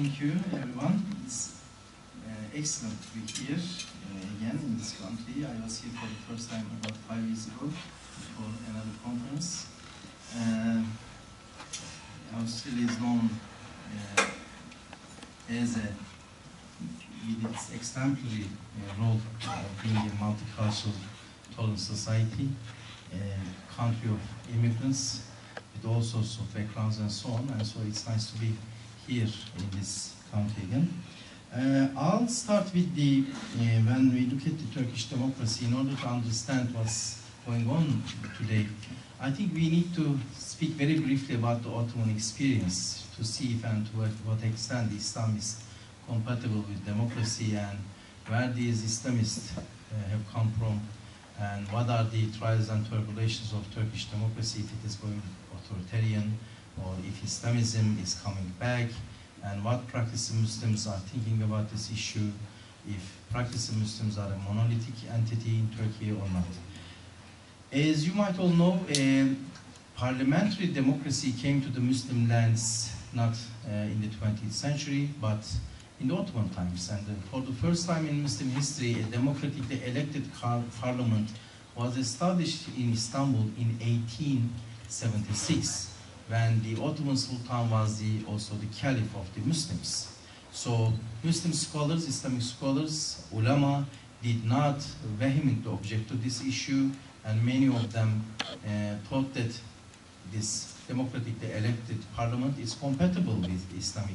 Thank you, everyone. It's excellent to be here again in this country. I was here for the first time about 5 years ago for another conference. Australia is known as with its exemplary role of being a multicultural, tolerant society, a country of immigrants with all sorts of backgrounds and so on. And so it's nice to be here in this country again. I'll start with the, when we look at the Turkish democracy, in order to understand what's going on today, I think we need to speak very briefly about the Ottoman experience to see if and to what extent Islam is compatible with democracy and where these Islamists have come from and what are the trials and tribulations of Turkish democracy, if it is going authoritarian or if Islamism is coming back, and what practicing Muslims are thinking about this issue, if practicing Muslims are a monolithic entity in Turkey or not. As you might all know, parliamentary democracy came to the Muslim lands not in the 20th century, but in the Ottoman times. And for the first time in Muslim history, a democratically elected parliament was established in Istanbul in 1876. When the Ottoman Sultan was also the Caliph of the Muslims. So Muslim scholars, Islamic scholars, Ulama, did not vehemently object to this issue, and many of them thought that this democratically elected parliament is compatible with Islamic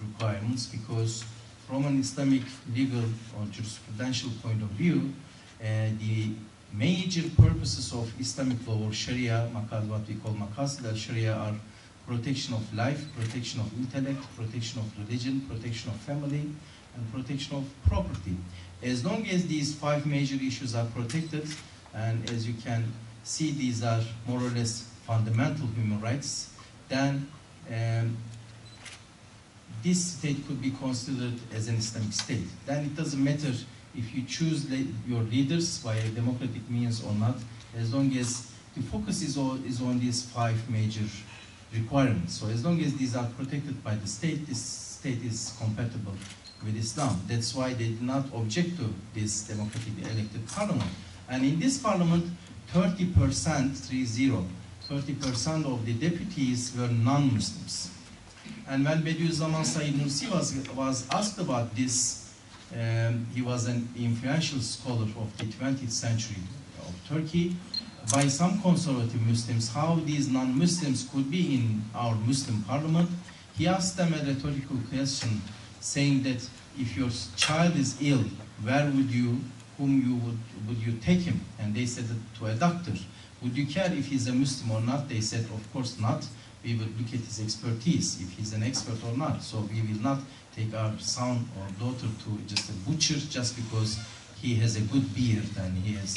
requirements, because from an Islamic legal or jurisprudential point of view, the major purposes of Islamic law or Sharia, what we call Makasid al-sharia, are protection of life, protection of intellect, protection of religion, protection of family, and protection of property. As long as these 5 major issues are protected, and as you can see, these are more or less fundamental human rights, then this state could be considered as an Islamic state. Then it doesn't matter if you choose your leaders by democratic means or not, as long as the focus is on these 5 major requirements. So as long as these are protected by the state, this state is compatible with Islam. That's why they did not object to this democratically elected parliament. And in this parliament, 30% of the deputies were non-Muslims. And when Bediüzzaman Said Nursi was asked about this, he was an influential scholar of the 20th century of Turkey, by some conservative Muslims, how these non-Muslims could be in our Muslim parliament. He asked them a rhetorical question, saying that if your child is ill, whom would you take him? And they said to a doctor. Would you care if he's a Muslim or not? They said, of course not. We will look at his expertise, if he's an expert or not. So we will not take our son or daughter to just a butcher just because he has a good beard and he wears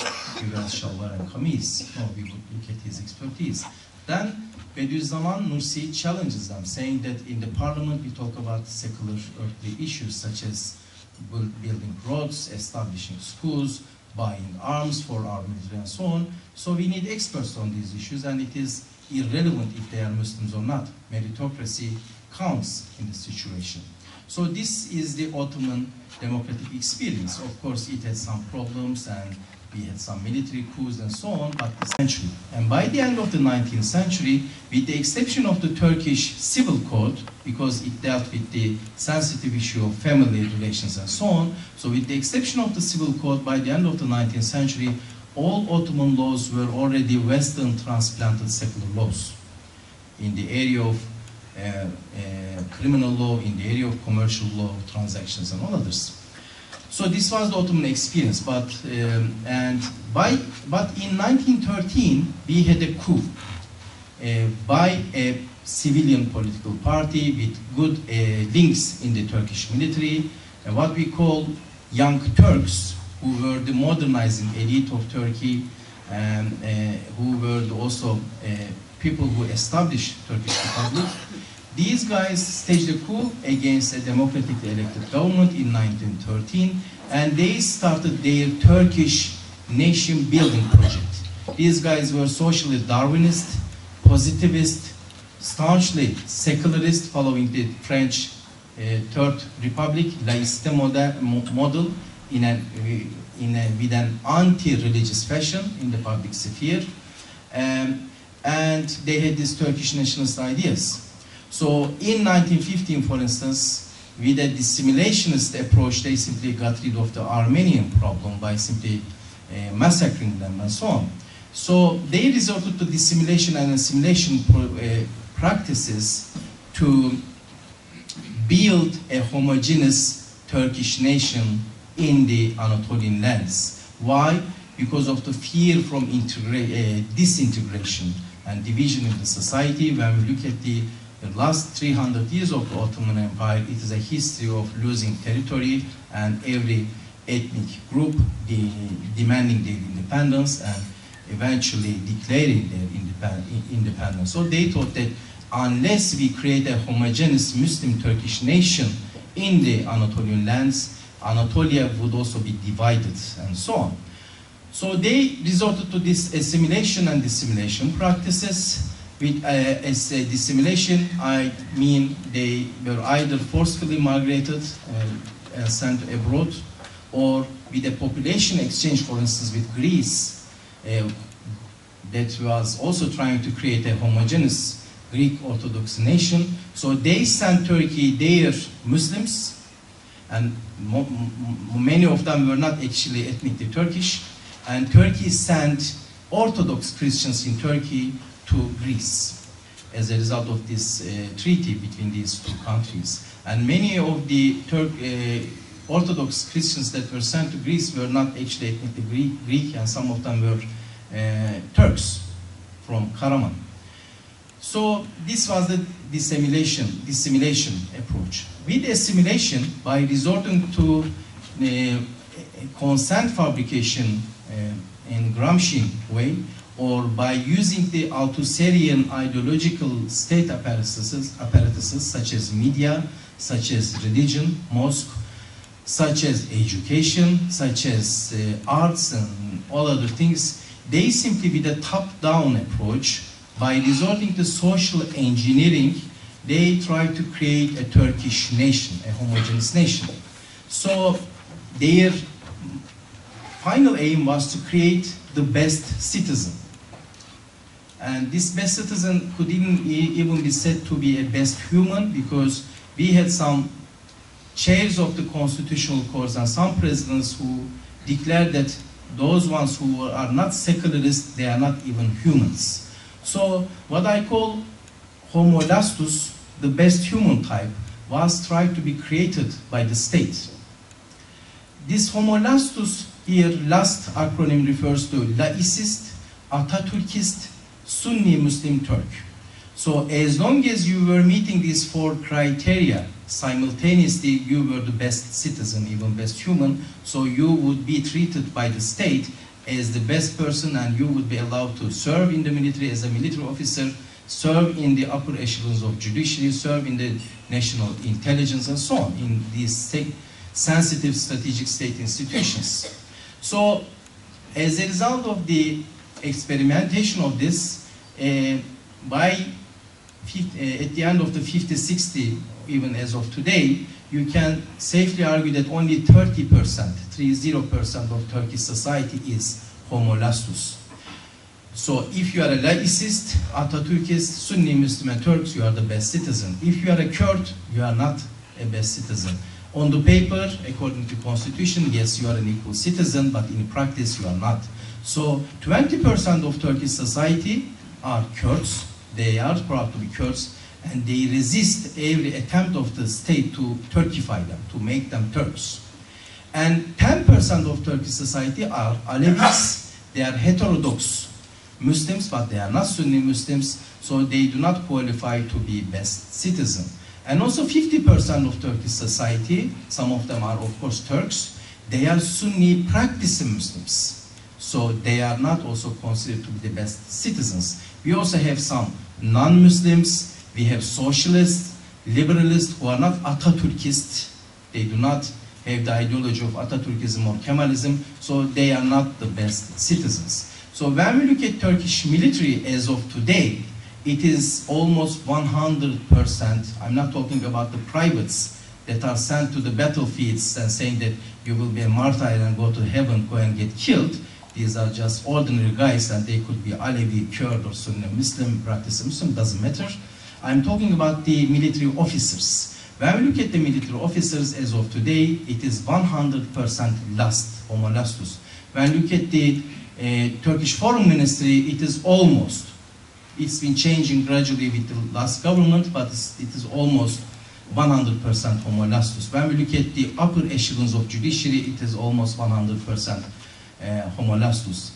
shalwar and kameez. No, we would look at his expertise. Then Bediüzzaman Nursi challenges them, saying that in the parliament we talk about secular earthly issues such as building roads, establishing schools, buying arms for our military and so on. So we need experts on these issues, and it is irrelevant if they are Muslims or not. Meritocracy counts in this situation. So this is the Ottoman democratic experience. Of course, it had some problems, and we had some military coups and so on, but essentially. And by the end of the 19th century, with the exception of the Turkish civil code, because it dealt with the sensitive issue of family relations and so on, so with the exception of the civil code, by the end of the 19th century, all Ottoman laws were already Western transplanted secular laws. In the area of criminal law, in the area of commercial law, transactions and all others. So this was the Ottoman experience, but in 1913 we had a coup by a civilian political party with good links in the Turkish military, what we call Young Turks, who were the modernizing elite of Turkey, and who were also people who established Turkish Republic. These guys staged a coup against a democratically elected government in 1913, and they started their Turkish nation building project. These guys were socially Darwinist, positivist, staunchly secularist, following the French Third Republic laïcité model with an anti-religious fashion in the public sphere, and they had these Turkish nationalist ideas. So in 1915, for instance, with a dissimulationist approach, they simply got rid of the Armenian problem by simply massacring them and so on. So they resorted to dissimulation and assimilation practices to build a homogeneous Turkish nation in the Anatolian lands. Why? Because of the fear from disintegration and division in the society. When we look at the last 300 years of the Ottoman Empire, it is a history of losing territory and every ethnic group demanding their independence and eventually declaring their independence. So they thought that unless we create a homogeneous Muslim Turkish nation in the Anatolian lands, Anatolia would also be divided and so on. So they resorted to this assimilation and dissimulation practices. With as a dissimulation, I mean they were either forcefully migrated and sent abroad, or with a population exchange, for instance, with Greece, that was also trying to create a homogeneous Greek Orthodox nation. So they sent Turkey their Muslims, and many of them were not actually ethnically Turkish, and Turkey sent Orthodox Christians in Turkey to Greece as a result of this treaty between these two countries. And many of the Orthodox Christians that were sent to Greece were not actually ethnically Greek, and some of them were Turks from Karaman. So this was the dissimulation approach. With assimilation, by resorting to consent fabrication in Gramsci way, or by using the Althusserian ideological state apparatuses such as media, such as religion, mosque, such as education, such as arts and all other things, they simply with a top-down approach, by resorting to social engineering, they try to create a Turkish nation, a homogeneous nation. So their final aim was to create the best citizen. And this best citizen could even be said to be a best human, because we had some chairs of the constitutional courts and some presidents who declared that those ones who are not secularists, they are not even humans. So what I call homolastus, the best human type, was tried to be created by the state. This homolastus here, last acronym refers to laïcist, Atatürkist, Sunni Muslim Turk. So as long as you were meeting these four criteria simultaneously, you were the best citizen, even best human. So you would be treated by the state as the best person, and you would be allowed to serve in the military as a military officer, serve in the upper echelons of judiciary, serve in the national intelligence and so on, in these sensitive strategic state institutions. So as a result of the experimentation of this, at the end of the 50s, 60s, even as of today, you can safely argue that only 30% of Turkish society is homolastus. So if you are a laicist, Atatürkist, Sunni Muslim and Turks, you are the best citizen. If you are a Kurd, you are not a best citizen. On the paper, according to constitution, yes, you are an equal citizen, but in practice you are not. So 20% of Turkish society are Kurds. They are proud to be Kurds, and they resist every attempt of the state to Turkify them, to make them Turks. And 10% of Turkish society are Alevis. They are heterodox Muslims, but they are not Sunni Muslims, so they do not qualify to be best citizen. And also 50% of Turkish society, some of them are of course Turks, they are Sunni practicing Muslims. So they are not also considered to be the best citizens. We also have some non-Muslims. We have socialists, liberalists who are not Atatürkist. They do not have the ideology of Atatürkism or Kemalism, so they are not the best citizens. So when we look at Turkish military as of today, it is almost 100%, I'm not talking about the privates, that are sent to the battlefields and saying that you will be a martyr and go to heaven, go and get killed. These are just ordinary guys, and they could be Alevi, Kurd, or Sunni Muslim, practicing Muslim, doesn't matter. I'm talking about the military officers. When we look at the military officers as of today, it is 100% last, homolastus. When we look at the Turkish Foreign Ministry, it is almost. It's been changing gradually with the last government, but it is almost 100% homolastus. When we look at the upper echelons of judiciary, it is almost 100% homolastus.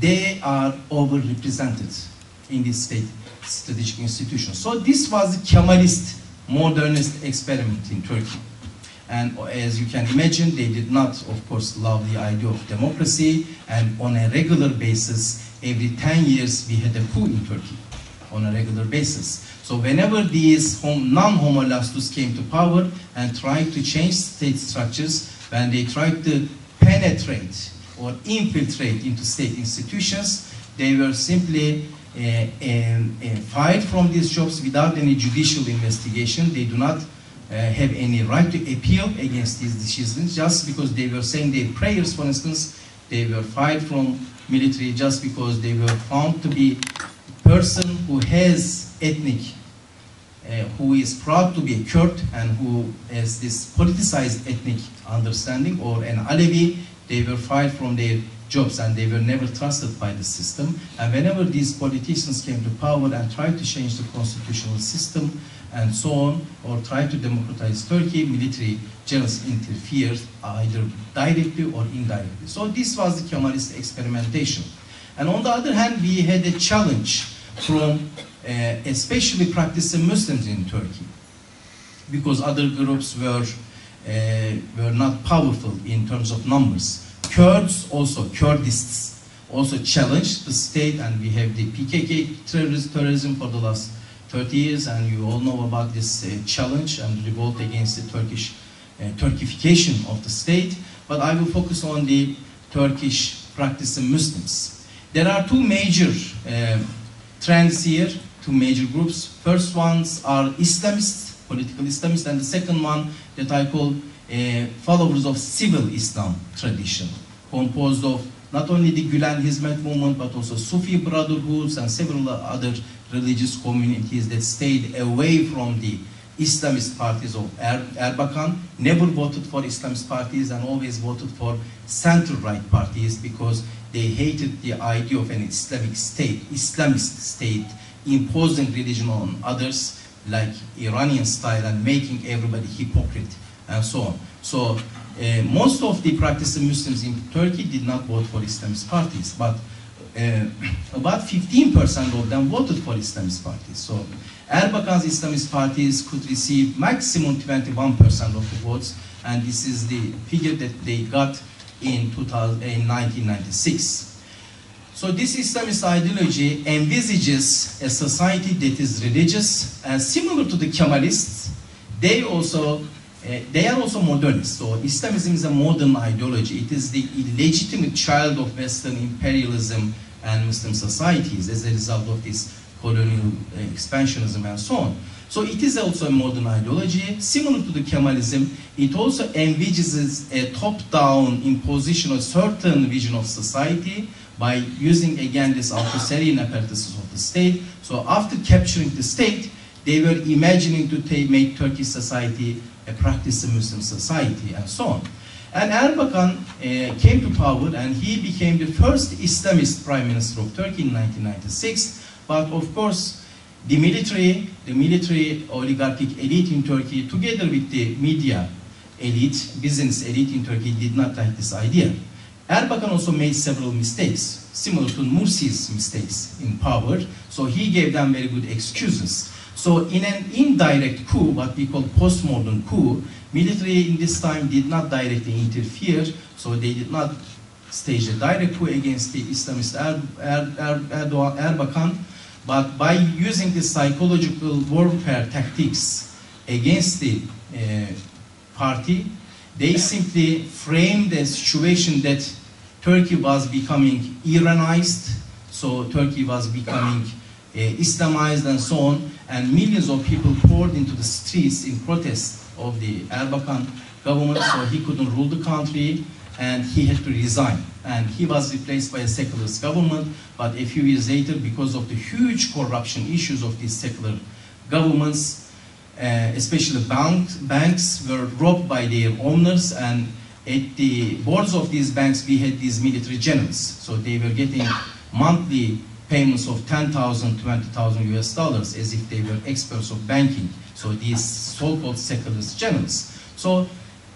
They are overrepresented in the state strategic institutions. So this was the Kemalist modernist experiment in Turkey. And as you can imagine, they did not, of course, love the idea of democracy. And on a regular basis, every 10 years, we had a coup in Turkey on a regular basis. So whenever these non-homolastus came to power and tried to change state structures, when they tried to penetrate or infiltrate into state institutions, they were simply fired from these jobs without any judicial investigation. They do not have any right to appeal against these decisions just because they were saying their prayers, for instance. They were fired from military just because they were found to be a person who has ethnic, who is proud to be a Kurd and who has this politicized ethnic understanding, or an Alevi. They were fired from their jobs and they were never trusted by the system. And whenever these politicians came to power and tried to change the constitutional system and so on, or tried to democratize Turkey, military generals interfered either directly or indirectly. So this was the Kemalist experimentation. And on the other hand, we had a challenge from especially practicing Muslims in Turkey, because other groups were not powerful in terms of numbers. Kurds also, Kurdists also challenged the state, and we have the PKK terrorism for the last 30 years, and you all know about this challenge and revolt against the Turkish Turkification of the state. But I will focus on the Turkish practicing Muslims. There are two major trends here, two major groups. First ones are Islamists, political Islamists, and the second one that I call followers of civil Islam tradition, composed of not only the Gülen Hizmet movement, but also Sufi brotherhoods and several other religious communities that stayed away from the Islamist parties of Erbakan, never voted for Islamist parties and always voted for center-right parties because they hated the idea of an Islamic state, Islamist state, imposing religion on others, like Iranian style, and making everybody hypocrite, and so on. So most of the practicing Muslims in Turkey did not vote for Islamist parties, but about 15% of them voted for Islamist parties. So Erbakan's Islamist parties could receive maximum 21% of the votes, and this is the figure that they got in 1996. So this Islamist ideology envisages a society that is religious, and similar to the Kemalists, they are also modernists. So Islamism is a modern ideology. It is the illegitimate child of Western imperialism and Muslim societies as a result of this colonial expansionism and so on. So it is also a modern ideology. Similar to the Kemalism, it also envisages a top-down imposition of certain vision of society, by using again this Althusserian apparatus of the state. So after capturing the state, they were imagining to make Turkish society a practicing Muslim society and so on. And Erbakan came to power and he became the first Islamist prime minister of Turkey in 1996. But of course, the military oligarchic elite in Turkey, together with the media elite, business elite in Turkey, did not like this idea. Erbakan also made several mistakes, similar to Nursi's mistakes in power, so he gave them very good excuses. So in an indirect coup, what we call postmodern coup, military in this time did not directly interfere, so they did not stage a direct coup against the Islamist Erbakan, but by using the psychological warfare tactics against the party, they simply framed a situation that Turkey was becoming Iranized, so Turkey was becoming Islamized and so on, and millions of people poured into the streets in protest of the Erbakan government, so he couldn't rule the country, and he had to resign. And he was replaced by a secularist government, but a few years later, because of the huge corruption issues of these secular governments, especially banks were robbed by their owners, and at the boards of these banks, we had these military generals. So they were getting monthly payments of $10,000, $20,000 as if they were experts of banking. So these so-called secularist generals. So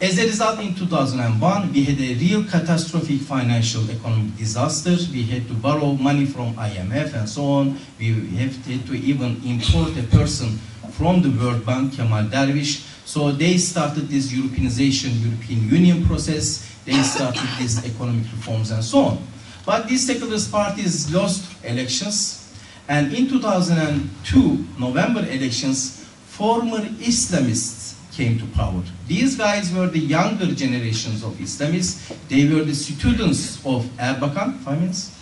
as a result, in 2001, we had a real catastrophic financial economic disaster. We had to borrow money from IMF and so on. We had to even import a person from the World Bank, Kemal Dervish. So they started this Europeanization, European Union process. They started these economic reforms and so on. But these secularist parties lost elections, and in 2002 November elections, former Islamists came to power. These guys were the younger generations of Islamists. They were the students of Erbakan. 5 minutes?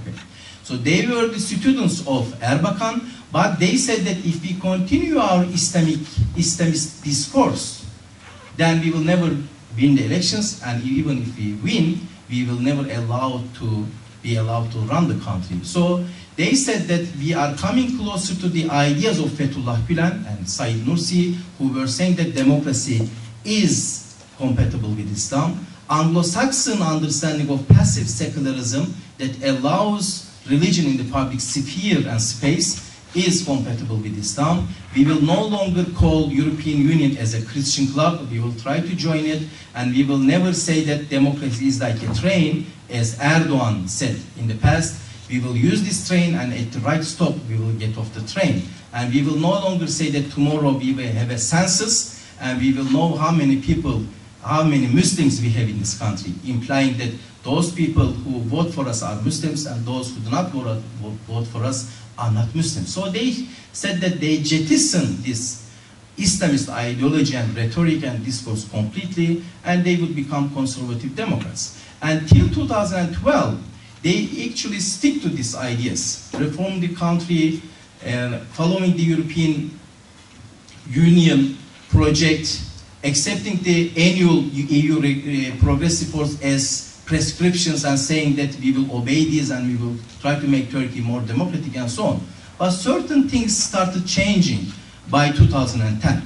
Okay. So they were the students of Erbakan, but they said that if we continue our Islamist discourse, then we will never win the elections, and even if we win, we will never be allowed to run the country. So they said that we are coming closer to the ideas of Fethullah Gülen and Said Nursi, who were saying that democracy is compatible with Islam. Anglo-Saxon understanding of passive secularism that allows religion in the public sphere and space is compatible with Islam. We will no longer call European Union as a Christian club. We will try to join it, and we will never say that democracy is like a train, as Erdoğan said in the past. We will use this train, and at the right stop we will get off the train. And we will no longer say that tomorrow we will have a census, and we will know how many people, how many Muslims we have in this country, implying that those people who vote for us are Muslims, and those who do not vote for us are not Muslims. So they said that they jettison this Islamist ideology and rhetoric and discourse completely, and they would become conservative Democrats. Until 2012, they actually stick to these ideas, reform the country, following the European Union project, accepting the annual EU progress reports as prescriptions and saying that we will obey these and we will try to make Turkey more democratic and so on. But certain things started changing by 2010.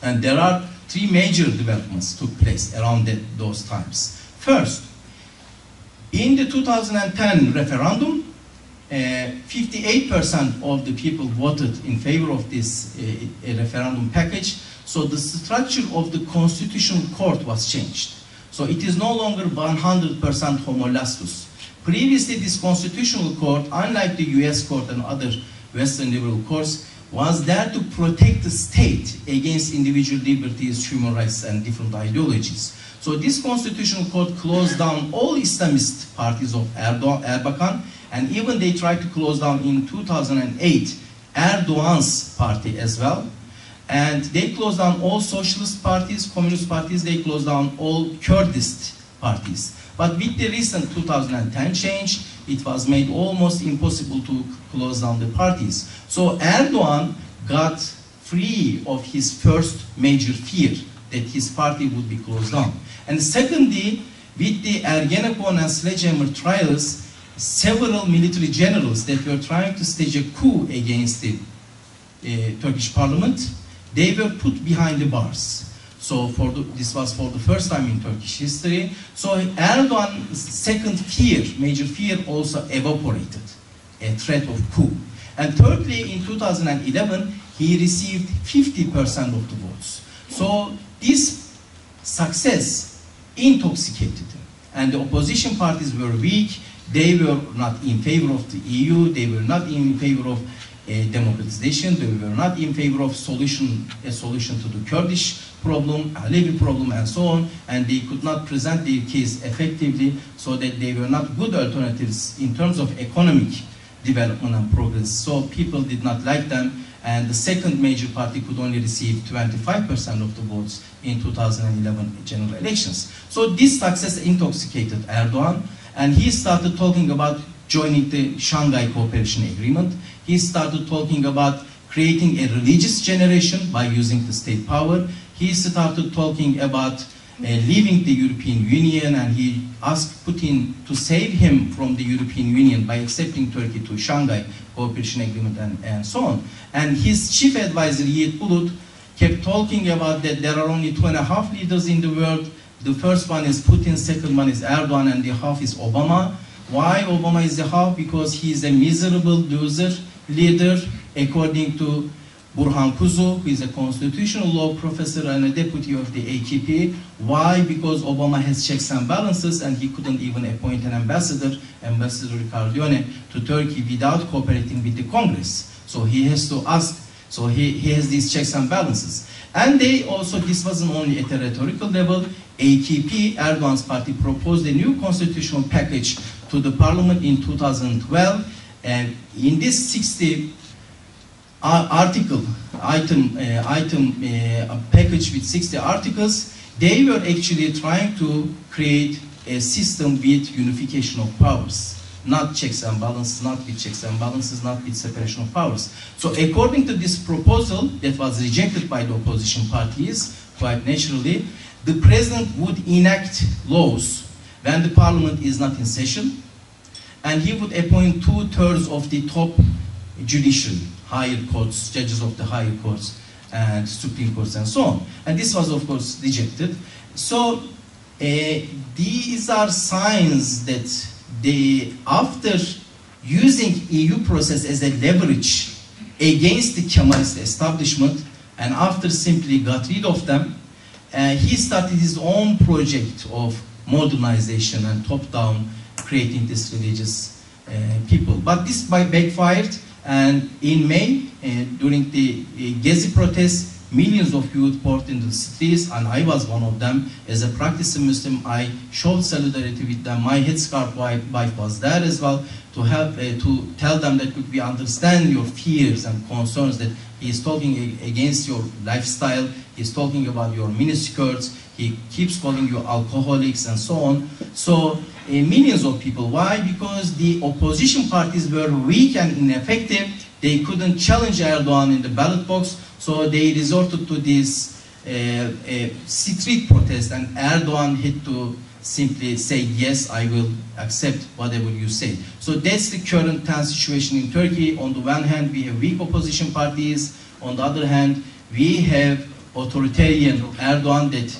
And there are three major developments took place around those times. First, in the 2010 referendum, 58% of the people voted in favor of this referendum package. So the structure of the Constitutional Court was changed. So it is no longer 100% homolastus. Previously, this Constitutional Court, unlike the US court and other Western liberal courts, was there to protect the state against individual liberties, human rights, and different ideologies. So this Constitutional Court closed down all Islamist parties of Erbakan, and even they tried to close down in 2008 Erdoğan's party as well. And they closed down all socialist parties, communist parties, they closed down all Kurdist parties. But with the recent 2010 change, it was made almost impossible to close down the parties. So Erdoğan got free of his first major fear, that his party would be closed down. And secondly, with the Ergenekon and Sledgehammer trials, several military generals that were trying to stage a coup against the Turkish parliament, they were put behind the bars. So this was for the first time in Turkish history. So Erdogan's second fear, major fear, also evaporated, a threat of coup. And thirdly, in 2011, he received 50% of the votes. So this success intoxicated him. And the opposition parties were weak. They were not in favor of the EU. They were not in favor of democratization. They were not in favor of a solution to the Kurdish problem, Alevi problem, and so on. And they could not present their case effectively, so that they were not good alternatives in terms of economic development and progress. So people did not like them. And the second major party could only receive 25% of the votes in 2011 general elections. So this success intoxicated Erdogan, and he started talking about joining the Shanghai Cooperation Agreement. He started talking about creating a religious generation by using the state power. he started talking about leaving the European Union, and he asked Putin to save him from the European Union by accepting Turkey to Shanghai Cooperation Agreement and so on. And his chief advisor, Yiğit Bulut, kept talking about that there are only 2.5 leaders in the world. The first one is Putin, second one is Erdoğan, and the half is Obama. Why Obama is the half? Because he is a miserable loser leader, according to Burhan Kuzu, who is a constitutional law professor and a deputy of the AKP. Why? Because Obama has checks and balances, and he couldn't even appoint an ambassador, Ambassador Ricardione, to Turkey without cooperating with the Congress. So he has to ask, so he has these checks and balances. And they also, this wasn't only at a rhetorical level, AKP, Erdogan's party, proposed a new constitutional package to the parliament in 2012, and in this 60 package with 60 articles, they were actually trying to create a system with unification of powers, not checks and balances, not with checks and balances, not with separation of powers. So according to this proposal that was rejected by the opposition parties, quite naturally, the president would enact laws when the parliament is not in session, and he would appoint 2/3 of the top judiciary, higher courts, judges of the higher courts and Supreme Courts and so on. And this was, of course, rejected. So these are signs that they, after using EU process as a leverage against the Kemalist establishment, and after simply got rid of them, he started his own project of modernization and top-down, creating this religious people. But this backfired. And in May, during the Gezi protests, millions of youth poured into the cities, and I was one of them. As a practicing Muslim, I showed solidarity with them. My headscarf wife was there as well to help, to tell them that we understand your fears and concerns, that he is talking against your lifestyle, he is talking about your miniskirts, he keeps calling you alcoholics and so on. So millions of people. Why? Because the opposition parties were weak and ineffective. They couldn't challenge Erdogan in the ballot box, so they resorted to this street protest, and Erdogan had to simply say, yes, I will accept whatever you say. So that's the current tense situation in Turkey. On the one hand, we have weak opposition parties. On the other hand, we have authoritarian Erdogan that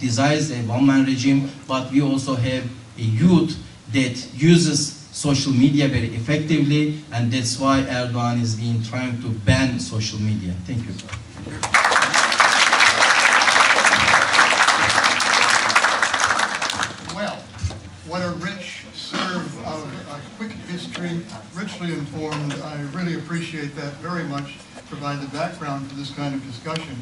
desires a one-man regime, but we also have a youth that uses social media very effectively, and that's why Erdogan is being trying to ban social media. Thank you. Well, what a rich serve of a quick history, richly informed. I really appreciate that very much, provide the background for this kind of discussion.